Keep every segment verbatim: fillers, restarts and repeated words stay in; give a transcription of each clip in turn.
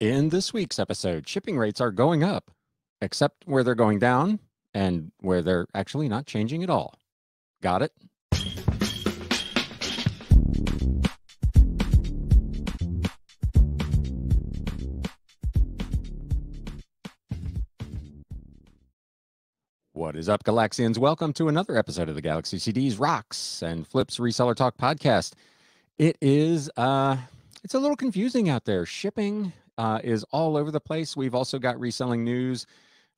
In this week's episode, shipping rates are going up, except where they're going down and where they're actually not changing at all. Got it? What is up, Galaxians? Welcome to another episode of the Galaxy C Ds Rocks and Flips Reseller Talk podcast. It is, uh, it's a little confusing out there. Shipping uh, is all over the place. We've also got reselling news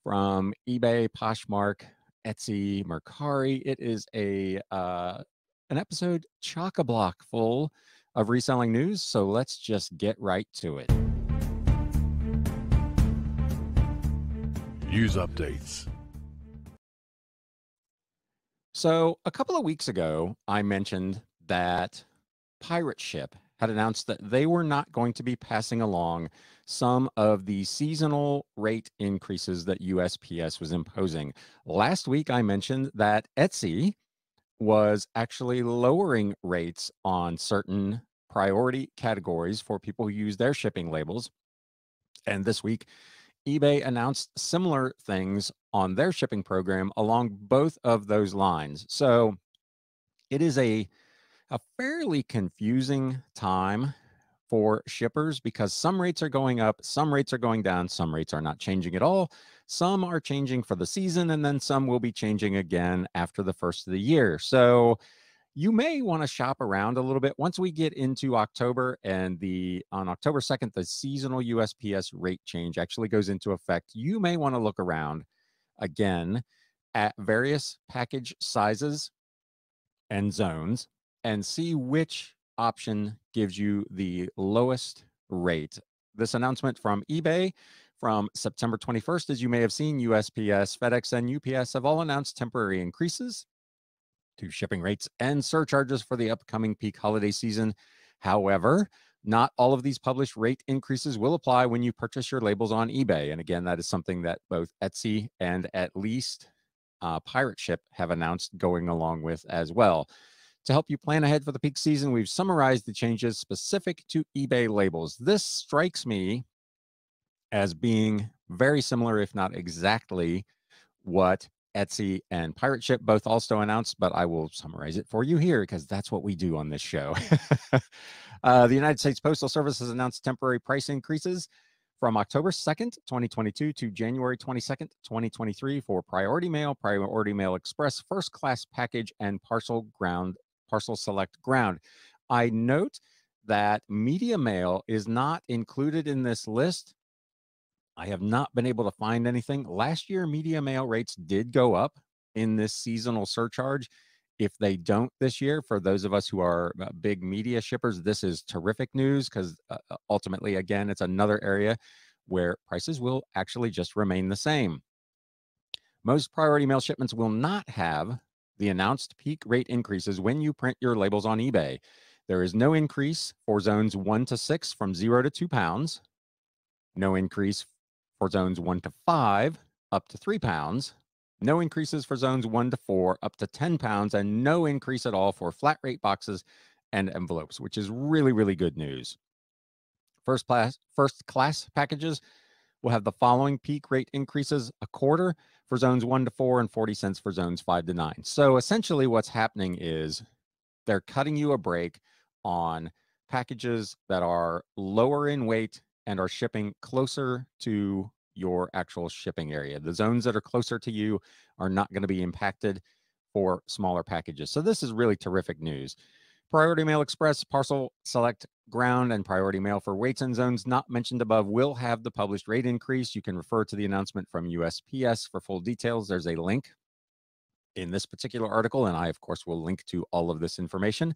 from eBay, Poshmark, Etsy, Mercari. It is a uh, an episode chock-a-block full of reselling news, so let's just get right to it. News updates. So a couple of weeks ago, I mentioned that Pirate Ship had announced that they were not going to be passing along some of the seasonal rate increases that U S P S was imposing. Last week, I mentioned that Etsy was actually lowering rates on certain priority categories for people who use their shipping labels. And this week, eBay announced similar things on their shipping program along both of those lines. So it is a, a fairly confusing time for shippers because some rates are going up, some rates are going down, some rates are not changing at all, some are changing for the season, and then some will be changing again after the first of the year. So you may want to shop around a little bit. Once we get into October and the on October second, the seasonal U S P S rate change actually goes into effect, you may want to look around again at various package sizes and zones and see which option gives you the lowest rate. This announcement from eBay from September twenty-first, as you may have seen, U S P S, FedEx, and U P S have all announced temporary increases to shipping rates and surcharges for the upcoming peak holiday season. However, not all of these published rate increases will apply when you purchase your labels on eBay. And again, that is something that both Etsy and at least uh, Pirate Ship have announced going along with as well. To help you plan ahead for the peak season, we've summarized the changes specific to eBay labels. This strikes me as being very similar, if not exactly, what Etsy and Pirate Ship both also announced, but I will summarize it for you here because that's what we do on this show. uh, the United States Postal Service has announced temporary price increases from October second, twenty twenty-two to January twenty-second, twenty twenty-three for Priority Mail, Priority Mail Express, First Class Package, and Parcel Ground, Parcel Select Ground. I note that Media Mail is not included in this list. I have not been able to find anything. Last year, Media Mail rates did go up in this seasonal surcharge. If they don't this year, for those of us who are big media shippers, this is terrific news because uh, ultimately, again, it's another area where prices will actually just remain the same. Most priority mail shipments will not have the announced peak rate increases when you print your labels on eBay. There is no increase for zones one to six from zero to two pounds. No increase for zones one to five up to three pounds, no increases for zones one to four up to ten pounds, and no increase at all for flat rate boxes and envelopes, which is really, really good news. First class, first class packages will have the following peak rate increases: a quarter for zones one to four and forty cents for zones five to nine. So essentially what's happening is they're cutting you a break on packages that are lower in weight and are shipping closer to your actual shipping area. The zones that are closer to you are not going to be impacted for smaller packages. So this is really terrific news. Priority Mail Express, Parcel Select Ground, and Priority Mail for weights and zones not mentioned above will have the published rate increase. You can refer to the announcement from U S P S for full details. There's a link in this particular article, and I, of course, will link to all of this information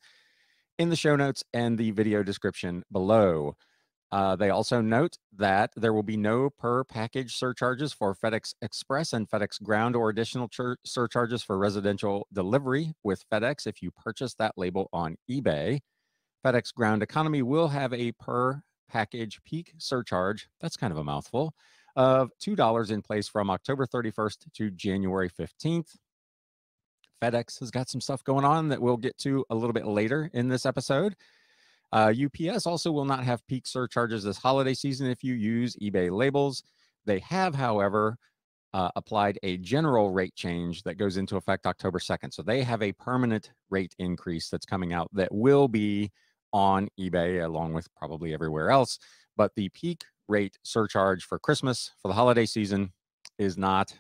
in the show notes and the video description below. Uh, they also note that there will be no per package surcharges for FedEx Express and FedEx Ground or additional surcharges for residential delivery with FedEx if you purchase that label on eBay. FedEx Ground Economy will have a per package peak surcharge, that's kind of a mouthful, of two dollars in place from October thirty-first to January fifteenth. FedEx has got some stuff going on that we'll get to a little bit later in this episode. Uh, U P S also will not have peak surcharges this holiday season if you use eBay labels. They have, however, uh, applied a general rate change that goes into effect October second. So they have a permanent rate increase that's coming out that will be on eBay along with probably everywhere else. But the peak rate surcharge for Christmas for the holiday season is not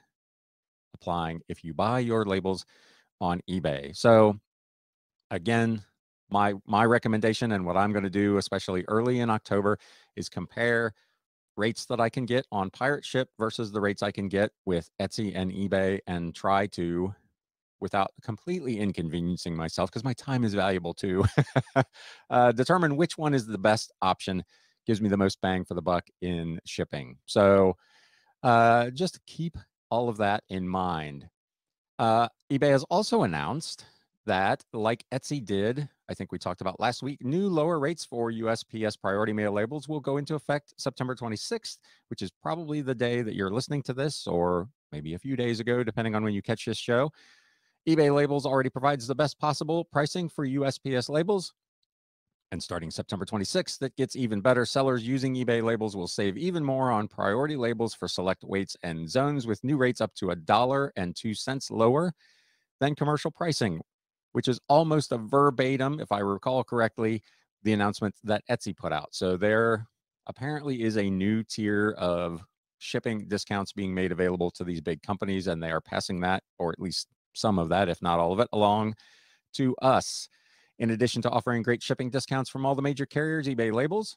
applying if you buy your labels on eBay. So again, my my recommendation and what I'm going to do, especially early in October, is compare rates that I can get on Pirate Ship versus the rates I can get with Etsy and eBay, and try to, without completely inconveniencing myself, because my time is valuable too, uh, determine which one is the best option, gives me the most bang for the buck in shipping. So uh, just keep all of that in mind. Uh, eBay has also announced that, like Etsy did, I think we talked about last week, new lower rates for U S P S priority mail labels will go into effect September twenty-sixth, which is probably the day that you're listening to this, or maybe a few days ago, depending on when you catch this show. eBay Labels already provides the best possible pricing for U S P S labels. And starting September twenty-sixth, that gets even better. Sellers using eBay labels will save even more on priority labels for select weights and zones, with new rates up to a dollar and two cents lower than commercial pricing, which is almost a verbatim, if I recall correctly, the announcement that Etsy put out. So there apparently is a new tier of shipping discounts being made available to these big companies, and they are passing that, or at least some of that, if not all of it, along to us. In addition to offering great shipping discounts from all the major carriers, eBay Labels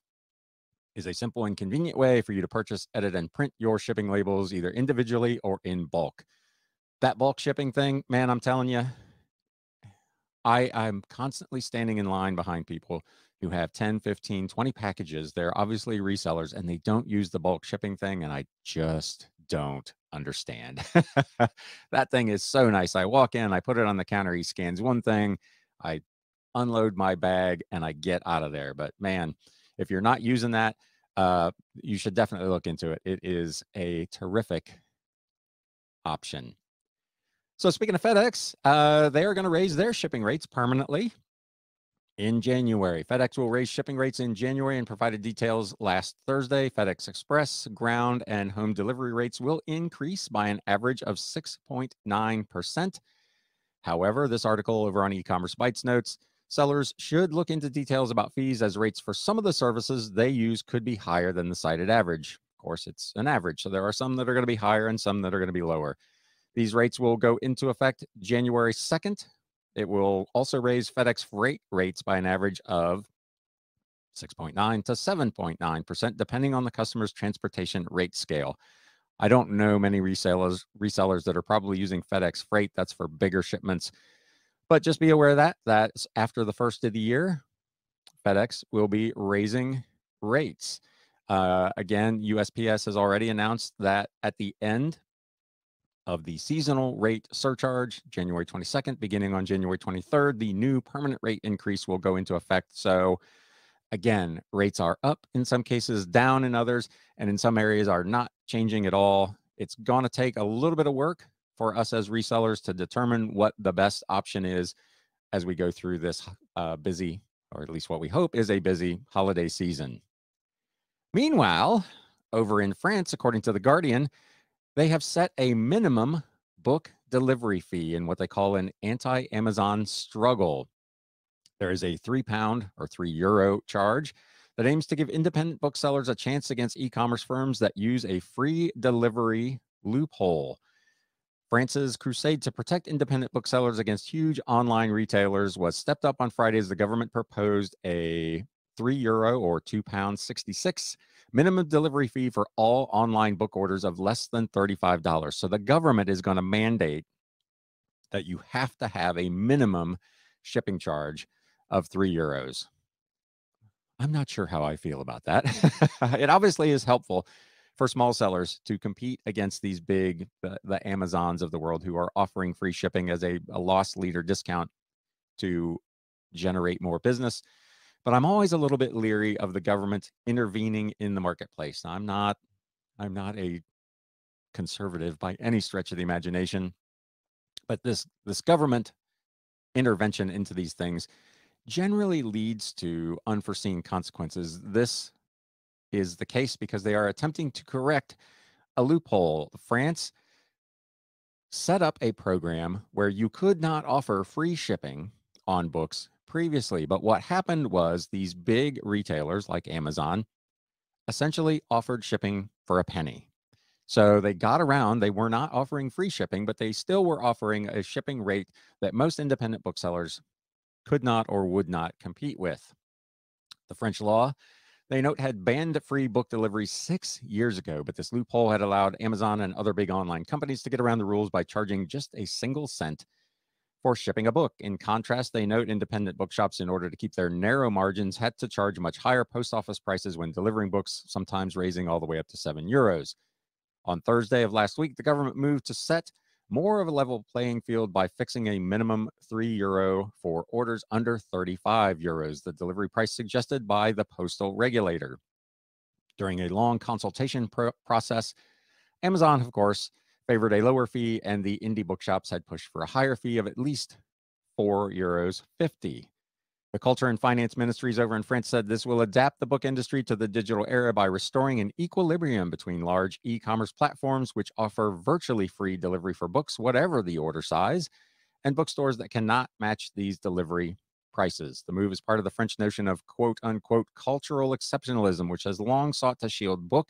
is a simple and convenient way for you to purchase, edit, and print your shipping labels, either individually or in bulk. That bulk shipping thing, man, I'm telling you, I, I'm constantly standing in line behind people who have ten, fifteen, twenty packages. They're obviously resellers, and they don't use the bulk shipping thing, and I just don't understand. That thing is so nice. I walk in, I put it on the counter, he scans one thing, I unload my bag, and I get out of there. But man, if you're not using that, uh, you should definitely look into it. It is a terrific option. So speaking of FedEx, uh, they are going to raise their shipping rates permanently in January. FedEx will raise shipping rates in January and provided details last Thursday. FedEx Express, ground, and home delivery rates will increase by an average of six point nine percent. However, this article over on eCommerce Bytes notes, sellers should look into details about fees, as rates for some of the services they use could be higher than the cited average. Of course, it's an average, so there are some that are going to be higher and some that are going to be lower. These rates will go into effect January second. It will also raise FedEx freight rates by an average of six point nine to seven point nine percent, depending on the customer's transportation rate scale. I don't know many resellers resellers that are probably using FedEx freight. That's for bigger shipments. But just be aware of that, that after the first of the year, FedEx will be raising rates. Uh, again, U S P S has already announced that at the end of the seasonal rate surcharge, January twenty-second, beginning on January twenty-third, the new permanent rate increase will go into effect. So again, rates are up in some cases, down in others, and in some areas are not changing at all. It's gonna take a little bit of work for us as resellers to determine what the best option is as we go through this uh, busy, or at least what we hope is a busy holiday season. Meanwhile, over in France, according to The Guardian, they have set a minimum book delivery fee in what they call an anti-Amazon struggle. There is a three pound or three euro charge that aims to give independent booksellers a chance against e-commerce firms that use a free delivery loophole. France's crusade to protect independent booksellers against huge online retailers was stepped up on Friday as the government proposed a three euro or two pounds sixty-six minimum delivery fee for all online book orders of less than thirty-five dollars. So the government is going to mandate that you have to have a minimum shipping charge of three euros. I'm not sure how I feel about that. It obviously is helpful for small sellers to compete against these big, the, the Amazons of the world, who are offering free shipping as a, a loss leader discount to generate more business. But I'm always a little bit leery of the government intervening in the marketplace. I'm not, I'm not a conservative by any stretch of the imagination, but this, this government intervention into these things generally leads to unforeseen consequences. This is the case because they are attempting to correct a loophole. France set up a program where you could not offer free shipping on books previously. But what happened was these big retailers like Amazon essentially offered shipping for a penny. So they got around, they were not offering free shipping, but they still were offering a shipping rate that most independent booksellers could not or would not compete with. The French law, they note, had banned free book delivery six years ago, but this loophole had allowed Amazon and other big online companies to get around the rules by charging just a single cent for shipping a book. In contrast, they note independent bookshops, in order to keep their narrow margins, had to charge much higher post office prices when delivering books, sometimes raising all the way up to seven euros. On Thursday of last week, the government moved to set more of a level playing field by fixing a minimum three euro for orders under thirty-five euros, the delivery price suggested by the postal regulator. During a long consultation pro process, Amazon, of course, favored a lower fee, and the indie bookshops had pushed for a higher fee of at least four euros fifty. The Culture and Finance Ministries over in France said this will adapt the book industry to the digital era by restoring an equilibrium between large e-commerce platforms which offer virtually free delivery for books, whatever the order size, and bookstores that cannot match these delivery prices. The move is part of the French notion of quote-unquote cultural exceptionalism, which has long sought to shield book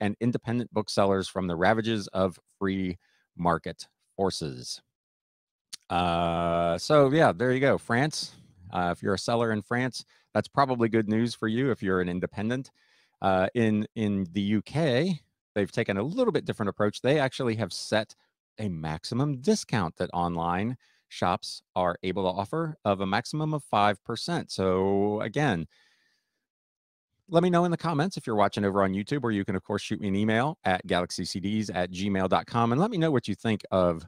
and independent booksellers from the ravages of free market forces. Uh, so, yeah, there you go, France. Uh, if you're a seller in France, that's probably good news for you if you're an independent. Uh, in, in the U K, they've taken a little bit different approach. They actually have set a maximum discount that online shops are able to offer of a maximum of five percent. So again, let me know in the comments if you're watching over on YouTube, or you can, of course, shoot me an email at galaxy c d s at gmail dot com and let me know what you think of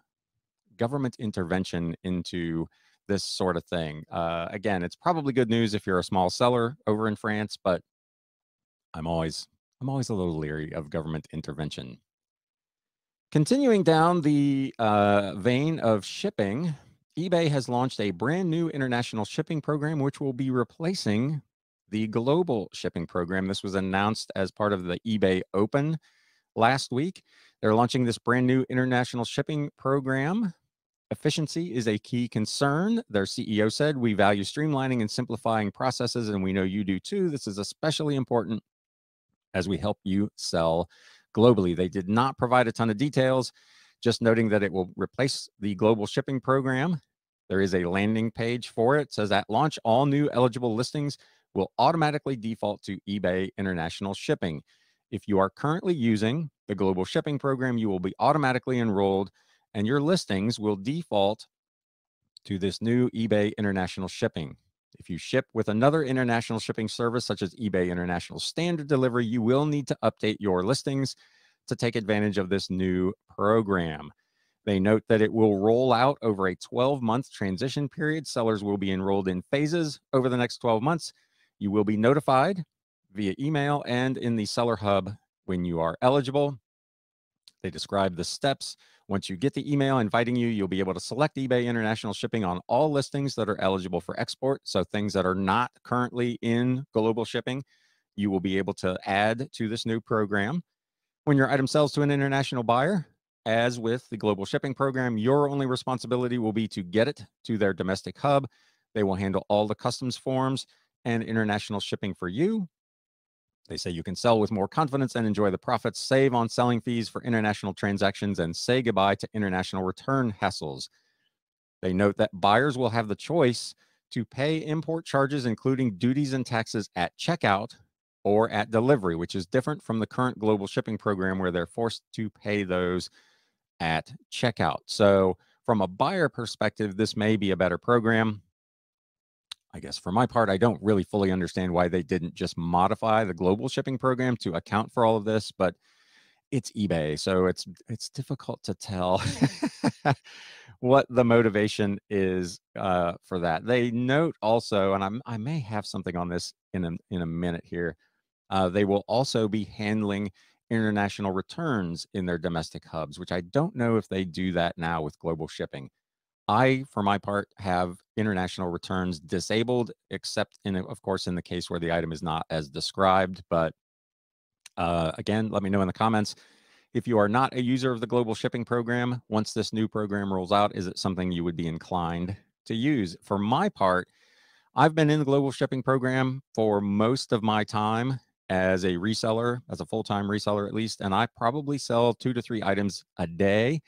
government intervention into this sort of thing. Uh, again, it's probably good news if you're a small seller over in France, but I'm always, I'm always a little leery of government intervention. Continuing down the uh, vein of shipping, eBay has launched a brand new international shipping program, which will be replacing the global shipping program. This was announced as part of the eBay Open last week. They're launching this brand new international shipping program. Efficiency is a key concern, their C E O said. We value streamlining and simplifying processes, and we know you do too. This is especially important as we help you sell globally. They did not provide a ton of details, just noting that it will replace the global shipping program. There is a landing page for it. It says, at launch, all new eligible listings will automatically default to eBay International Shipping. If you are currently using the global shipping program, you will be automatically enrolled, and your listings will default to this new eBay International Shipping. If you ship with another international shipping service, such as eBay International Standard Delivery, you will need to update your listings to take advantage of this new program. They note that it will roll out over a twelve month transition period. Sellers will be enrolled in phases over the next twelve months. You will be notified via email and in the seller hub when you are eligible. They describe the steps. Once you get the email inviting you, you'll be able to select eBay International Shipping on all listings that are eligible for export. So things that are not currently in global shipping, you will be able to add to this new program. When your item sells to an international buyer, as with the global shipping program, your only responsibility will be to get it to their domestic hub. They will handle all the customs forms and international shipping for you. They say you can sell with more confidence and enjoy the profits, save on selling fees for international transactions, and say goodbye to international return hassles. They note that buyers will have the choice to pay import charges, including duties and taxes, at checkout or at delivery, which is different from the current global shipping program where they're forced to pay those at checkout. So from a buyer perspective, this may be a better program. I guess for my part, I don't really fully understand why they didn't just modify the global shipping program to account for all of this, but it's eBay, so it's it's difficult to tell what the motivation is uh, for that. They note also, and I'm, I may have something on this in a, in a minute here, uh, they will also be handling international returns in their domestic hubs, which I don't know if they do that now with global shipping. I, for my part, have international returns disabled, except in, of course, in the case where the item is not as described. But uh, again, let me know in the comments if you are not a user of the Global Shipping Program. Once this new program rolls out, is it something you would be inclined to use? For my part, I've been in the Global Shipping Program for most of my time as a reseller, as a full-time reseller at least, and I probably sell two to three items a day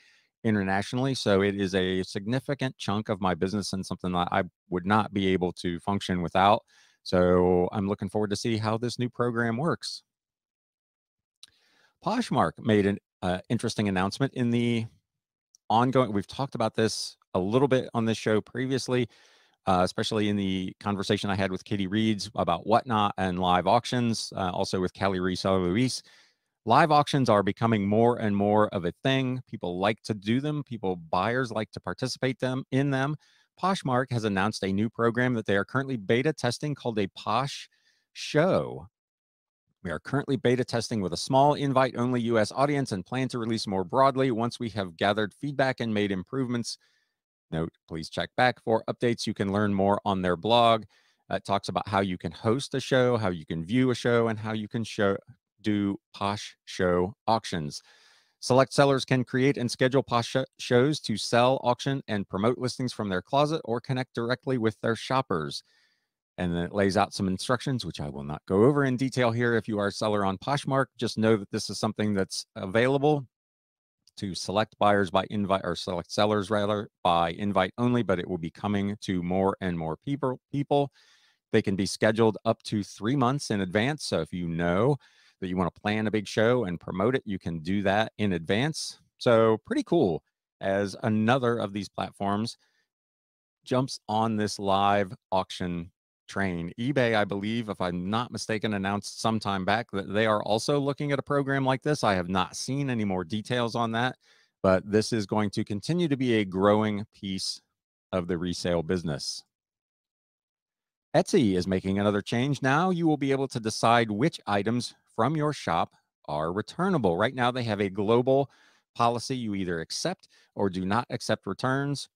internationally. So it is a significant chunk of my business and something that I would not be able to function without. So I'm looking forward to see how this new program works. Poshmark made an uh, interesting announcement in the ongoing. We've talked about this a little bit on this show previously, uh, especially in the conversation I had with Katie Reeds about Whatnot and live auctions, uh, also with Kelly Reese-Louis. Live auctions are becoming more and more of a thing. People like to do them. People, buyers like to participate them in them. Poshmark has announced a new program that they are currently beta testing called a Posh Show. We are currently beta testing with a small invite-only U S audience and plan to release more broadly once we have gathered feedback and made improvements. Note, please check back for updates. You can learn more on their blog. It talks about how you can host a show, how you can view a show, and how you can show... do Posh Show auctions. Select sellers can create and schedule Posh shows to sell, auction, and promote listings from their closet or connect directly with their shoppers. And then it lays out some instructions, which I will not go over in detail here. If you are a seller on Poshmark, just know that this is something that's available to select buyers by invite, or select sellers rather, by invite only, but it will be coming to more and more people. People. They can be scheduled up to three months in advance. So if you know that you want to plan a big show and promote it, you can do that in advance. So pretty cool as another of these platforms jumps on this live auction train. eBay, I believe, if I'm not mistaken, announced some time back that they are also looking at a program like this. I have not seen any more details on that, but this is going to continue to be a growing piece of the resale business. Etsy is making another change. Now you will be able to decide which items from your shop are returnable. Right now, they have a global policy. You either accept or do not accept returns.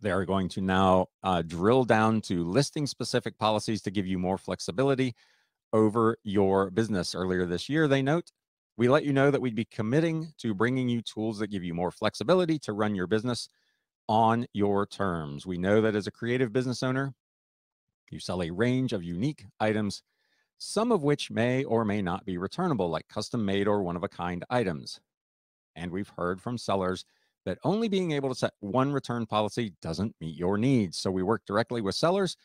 They are going to now uh, drill down to listing-specific policies to give you more flexibility over your business. Earlier this year, they note, we let you know that we'd be committing to bringing you tools that give you more flexibility to run your business on your terms. We know that as a creative business owner, you sell a range of unique items, some of which may or may not be returnable, like custom-made or one-of-a-kind items. And we've heard from sellers that only being able to set one return policy doesn't meet your needs. So we work directly with sellers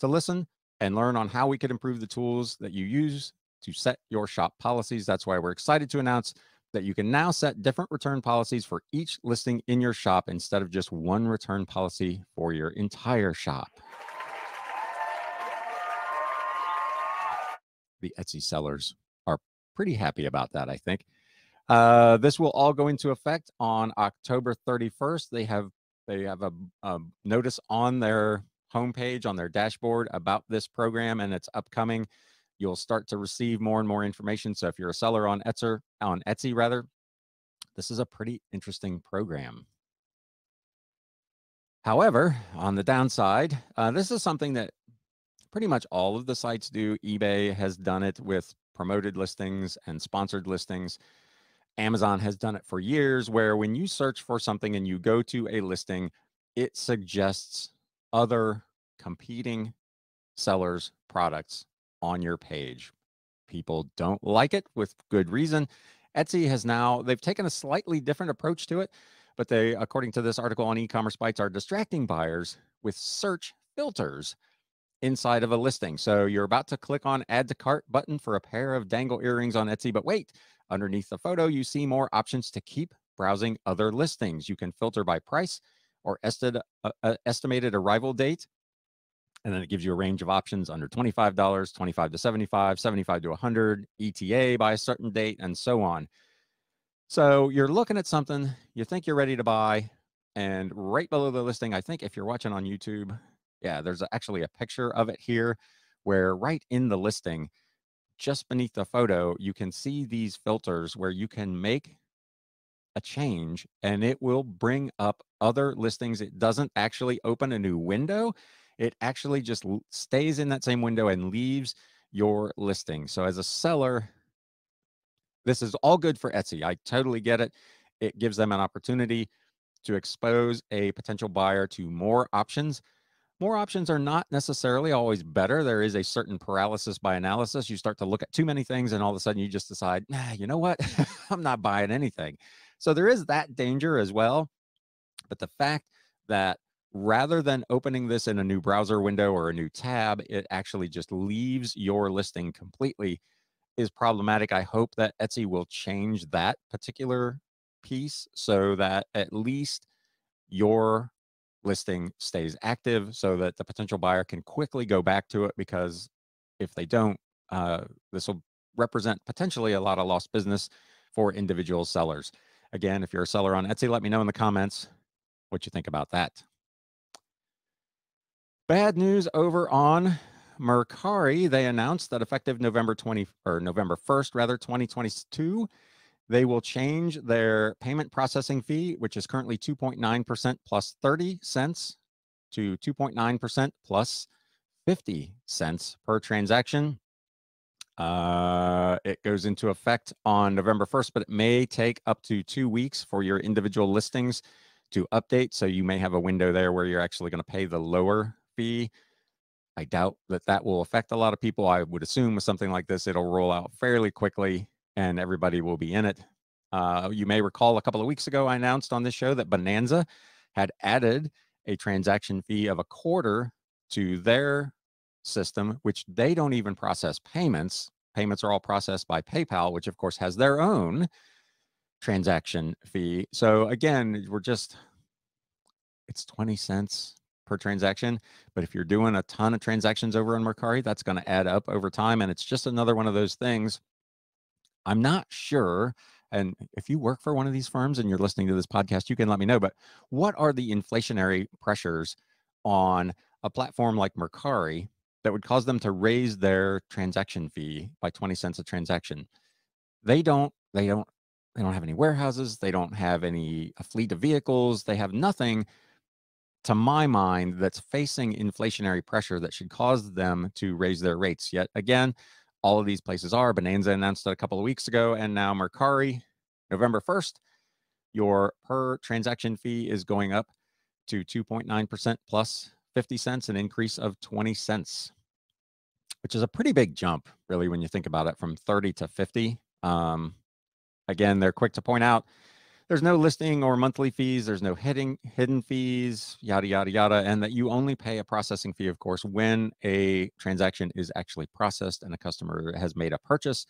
to listen and learn on how we could improve the tools that you use to set your shop policies. That's why we're excited to announce that you can now set different return policies for each listing in your shop instead of just one return policy for your entire shop. The Etsy sellers are pretty happy about that, I think. Uh, this will all go into effect on October thirty-first. They have they have a, a notice on their homepage, on their dashboard about this program and it's upcoming. You'll start to receive more and more information. So if you're a seller on Etsy, on Etsy rather, this is a pretty interesting program. However, on the downside, uh, this is something that pretty much all of the sites do. eBay has done it with promoted listings and sponsored listings. Amazon has done it for years, where when you search for something and you go to a listing, it suggests other competing sellers' products on your page. People don't like it, with good reason. Etsy has now, they've taken a slightly different approach to it, but they, according to this article on eCommerce Bytes, are distracting buyers with search filters inside of a listing. So you're about to click on add to cart button for a pair of dangle earrings on Etsy, but wait, underneath the photo, you see more options to keep browsing other listings. You can filter by price or ested, uh, uh, estimated arrival date. And then it gives you a range of options under twenty-five dollars, twenty-five dollars to seventy-five dollars, seventy-five dollars to one hundred dollars, E T A by a certain date, and so on. So you're looking at something, you think you're ready to buy, and right below the listing, I think if you're watching on YouTube, yeah, there's actually a picture of it here where right in the listing, just beneath the photo, you can see these filters where you can make a change and it will bring up other listings. It doesn't actually open a new window. It actually just stays in that same window and leaves your listing. So as a seller, this is all good for Etsy. I totally get it. It gives them an opportunity to expose a potential buyer to more options. More options are not necessarily always better. There is a certain paralysis by analysis. You start to look at too many things and all of a sudden you just decide, nah, you know what? I'm not buying anything. So there is that danger as well. But the fact that rather than opening this in a new browser window or a new tab, it actually just leaves your listing completely is problematic. I hope that Etsy will change that particular piece so that at least your listing stays active so that the potential buyer can quickly go back to it, because if they don't, uh, this will represent potentially a lot of lost business for individual sellers. Again, if you're a seller on Etsy, let me know in the comments what you think about that. Bad news over on Mercari. They announced that effective November twentieth or November first, rather, twenty twenty-two, they will change their payment processing fee, which is currently two point nine percent plus thirty cents to two point nine percent plus fifty cents per transaction. Uh, it goes into effect on November first, but it may take up to two weeks for your individual listings to update. So you may have a window there where you're actually going to pay the lower fee. I doubt that that will affect a lot of people. I would assume with something like this, it'll roll out fairly quickly and everybody will be in it. Uh, you may recall a couple of weeks ago, I announced on this show that Bonanza had added a transaction fee of a quarter to their system, which they don't even process payments. Payments are all processed by PayPal, which of course has their own transaction fee. So again, we're just, it's twenty cents per transaction, but if you're doing a ton of transactions over on Mercari, that's going to add up over time. And it's just another one of those things. I'm not sure, and if you work for one of these firms and you're listening to this podcast, you can let me know, but what are the inflationary pressures on a platform like Mercari that would cause them to raise their transaction fee by twenty cents a transaction? They don't, they don't, they don't have any warehouses. They don't have any a fleet of vehicles. They have nothing, to my mind, that's facing inflationary pressure that should cause them to raise their rates. Yet again, all of these places are. Bonanza announced it a couple of weeks ago, and now Mercari, November first, your per transaction fee is going up to two point nine percent plus fifty cents, an increase of twenty cents, which is a pretty big jump, really, when you think about it, from thirty to fifty. Um, again, they're quick to point out there's no listing or monthly fees, there's no hidden, hidden fees, yada, yada, yada, and that you only pay a processing fee, of course, when a transaction is actually processed and a customer has made a purchase.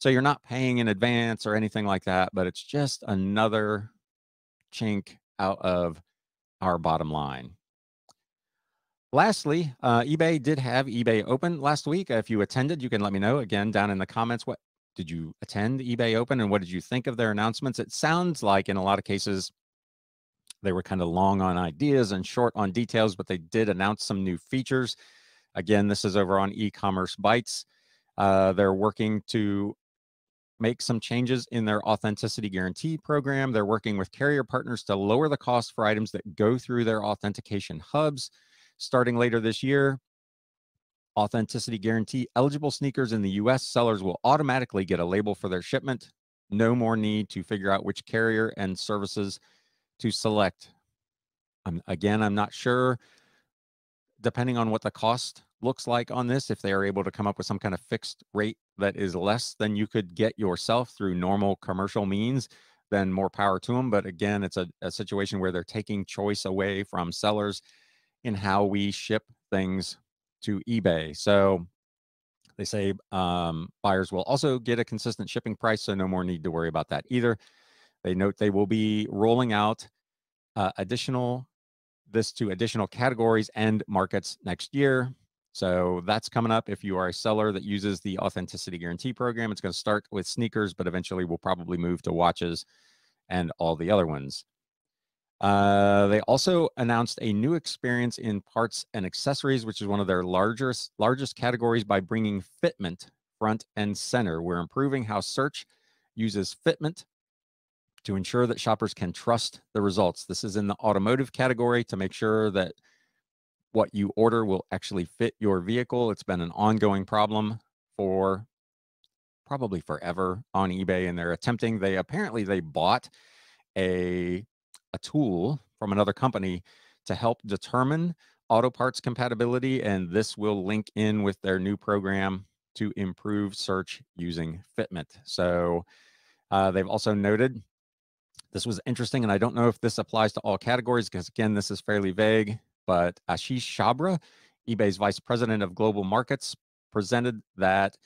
So you're not paying in advance or anything like that, but it's just another chink out of our bottom line. Lastly, uh, eBay did have eBay Open last week. If you attended, you can let me know again down in the comments. What did you attend eBay Open and what did you think of their announcements? It sounds like in a lot of cases, they were kind of long on ideas and short on details, but they did announce some new features. Again, this is over on eCommerce Bytes. Uh, they're working to make some changes in their authenticity guarantee program. They're working with carrier partners to lower the cost for items that go through their authentication hubs. Starting later this year, authenticity guarantee eligible sneakers in the U S sellers will automatically get a label for their shipment. No more need to figure out which carrier and services to select. Um, again, I'm not sure, depending on what the cost looks like on this, if they are able to come up with some kind of fixed rate that is less than you could get yourself through normal commercial means, then more power to them. But again, it's a, a situation where they're taking choice away from sellers in how we ship things to eBay. So they say um, buyers will also get a consistent shipping price, so no more need to worry about that either. They note they will be rolling out uh, additional this to additional categories and markets next year. So that's coming up. If you are a seller that uses the authenticity guarantee program, it's going to start with sneakers, but eventually we'll probably move to watches and all the other ones. Uh, they also announced a new experience in parts and accessories, which is one of their largest, largest categories, by bringing fitment front and center. We're improving how search uses fitment to ensure that shoppers can trust the results. This is in the automotive category, to make sure that what you order will actually fit your vehicle. It's been an ongoing problem for probably forever on eBay, and they're attempting, they apparently they bought a, a tool from another company to help determine auto parts compatibility, and this will link in with their new program to improve search using fitment. So uh, they've also noted, this was interesting, and I don't know if this applies to all categories because, again, this is fairly vague, but Ashish Shabra, eBay's Vice President of Global Markets, presented that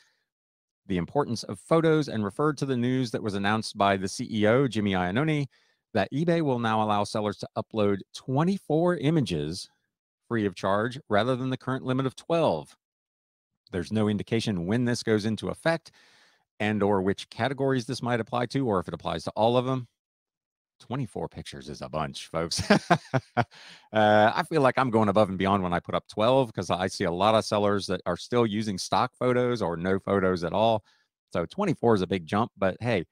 the importance of photos and referred to the news that was announced by the C E O, Jimmy Ianoni, that eBay will now allow sellers to upload twenty-four images free of charge rather than the current limit of twelve. There's no indication when this goes into effect and or which categories this might apply to, or if it applies to all of them. twenty-four pictures is a bunch, folks. uh, I feel like I'm going above and beyond when I put up twelve, because I see a lot of sellers that are still using stock photos or no photos at all. So twenty-four is a big jump, but hey,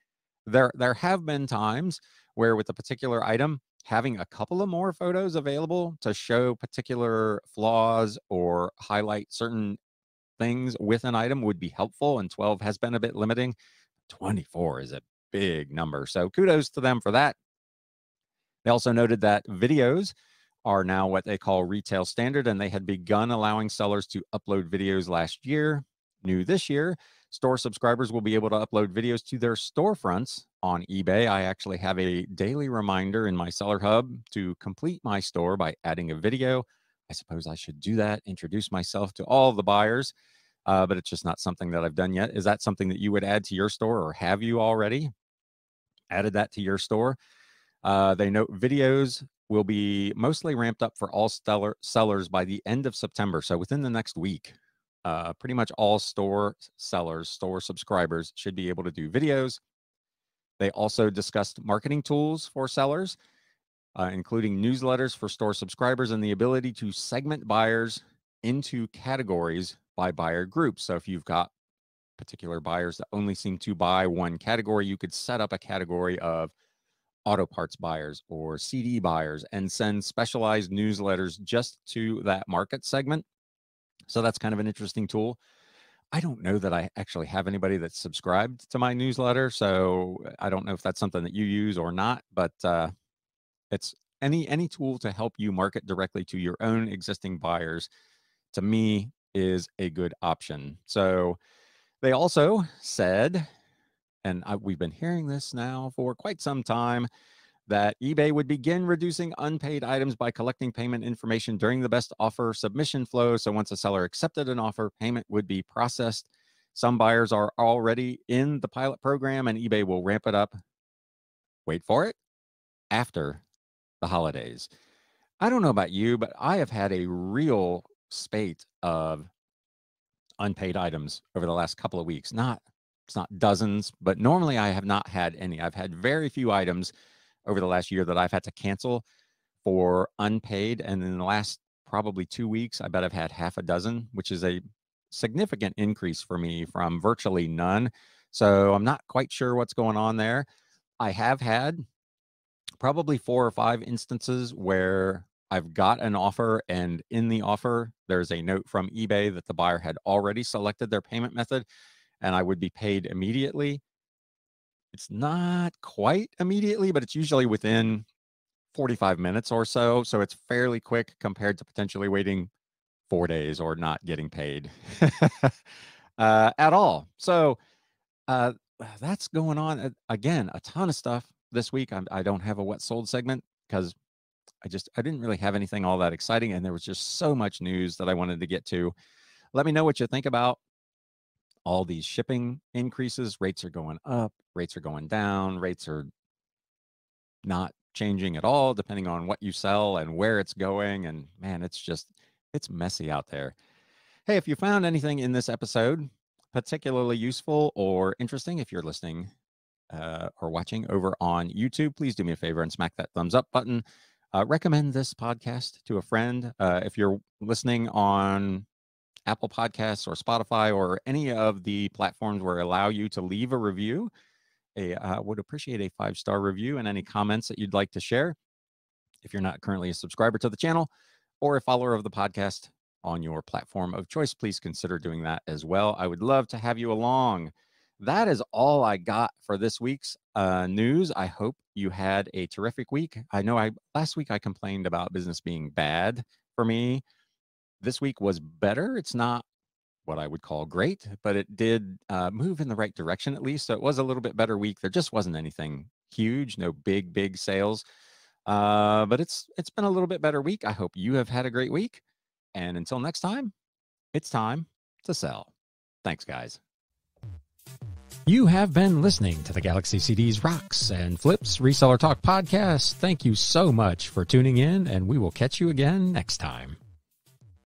there, there have been times where with a particular item, having a couple of more photos available to show particular flaws or highlight certain things with an item would be helpful, and twelve has been a bit limiting. twenty-four is a big number, so kudos to them for that. They also noted that videos are now what they call retail standard, and they had begun allowing sellers to upload videos last year. New this year, store subscribers will be able to upload videos to their storefronts on eBay. I actually have a daily reminder in my Seller Hub to complete my store by adding a video. I suppose I should do that, introduce myself to all the buyers, uh, but it's just not something that I've done yet. Is that something that you would add to your store, or have you already added that to your store? Uh, they note videos will be mostly ramped up for all seller sellers by the end of September. So within the next week, uh, pretty much all store sellers, store subscribers should be able to do videos. They also discussed marketing tools for sellers, uh, including newsletters for store subscribers and the ability to segment buyers into categories by buyer groups. So if you've got particular buyers that only seem to buy one category, you could set up a category of auto parts buyers or C D buyers and send specialized newsletters just to that market segment. So that's kind of an interesting tool. I don't know that I actually have anybody that's subscribed to my newsletter, so I don't know if that's something that you use or not, but uh, it's any any tool to help you market directly to your own existing buyers, to me, is a good option. So they also said, and I, we've been hearing this now for quite some time, that eBay would begin reducing unpaid items by collecting payment information during the best offer submission flow. So once a seller accepted an offer, payment would be processed. Some buyers are already in the pilot program, and eBay will ramp it up, wait for it, after the holidays. I don't know about you, but I have had a real spate of unpaid items over the last couple of weeks. Not, it's not dozens, but normally I have not had any. I've had very few items over the last year that I've had to cancel for unpaid. And in the last probably two weeks, I bet I've had half a dozen, which is a significant increase for me from virtually none. So I'm not quite sure what's going on there. I have had probably four or five instances where I've got an offer, and in the offer, there's a note from eBay that the buyer had already selected their payment method and I would be paid immediately. It's not quite immediately, but it's usually within forty-five minutes or so. So it's fairly quick compared to potentially waiting four days or not getting paid uh, at all. So uh, that's going on. Again, a ton of stuff this week. I'm, I don't have a what sold segment because I just, I didn't really have anything all that exciting. And there was just so much news that I wanted to get to. Let me know what you think about all these shipping increases. Rates are going up, rates are going down, rates are not changing at all, depending on what you sell and where it's going. And man, it's just, it's messy out there. Hey, if you found anything in this episode particularly useful or interesting, if you're listening uh, or watching over on YouTube, please do me a favor and smack that thumbs up button. Uh, recommend this podcast to a friend. Uh, if you're listening on Apple Podcasts or Spotify or any of the platforms where allow you to leave a review, a uh, would appreciate a five-star review and any comments that you'd like to share if you're not currently a subscriber to the channel or a follower of the podcast on your platform of choice. Please consider doing that as well. I would love to have you along. That is all I got for this week's uh, news. I hope you had a terrific week. I know I last week I complained about business being bad for me. This week was better. It's not what I would call great, but it did uh, move in the right direction at least. So it was a little bit better week. There just wasn't anything huge, no big, big sales. Uh, but it's it's been a little bit better week. I hope you have had a great week. And until next time, it's time to sell. Thanks, guys. You have been listening to the Galaxy C Ds Rocks and Flips Reseller Talk podcast. Thank you so much for tuning in, and we will catch you again next time.